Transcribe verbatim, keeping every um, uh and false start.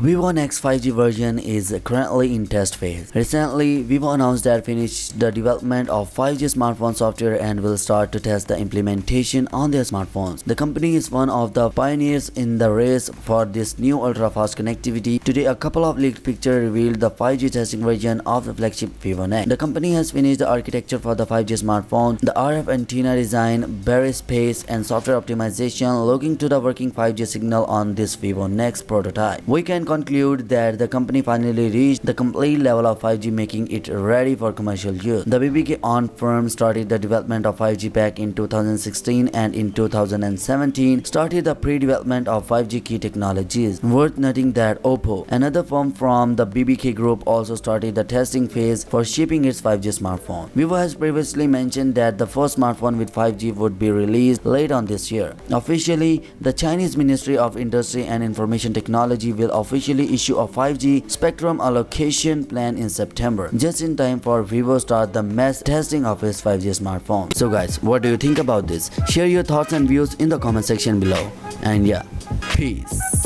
Vivo Next five G version is currently in test phase. Recently, Vivo announced that finished the development of five G smartphone software and will start to test the implementation on their smartphones. The company is one of the pioneers in the race for this new ultra-fast connectivity. Today, a couple of leaked pictures revealed the five G testing version of the flagship Vivo Next. The company has finished the architecture for the five G smartphone, the R F antenna design, battery space, and software optimization, looking to the working five G signal on this Vivo Next prototype. We can conclude that the company finally reached the complete level of five G, making it ready for commercial use. The B B K on firm started the development of five G back in two thousand sixteen and in two thousand seventeen started the pre-development of five G key technologies. Worth noting that OPPO, another firm from the B B K group, also started the testing phase for shipping its five G smartphone. Vivo has previously mentioned that the first smartphone with five G would be released late on this year. Officially, the Chinese Ministry of Industry and Information Technology will officially issue a five G spectrum allocation plan in September, just in time for Vivo to start the mass testing of its five G smartphone. So guys, what do you think about this? Share your thoughts and views in the comment section below. And yeah, peace.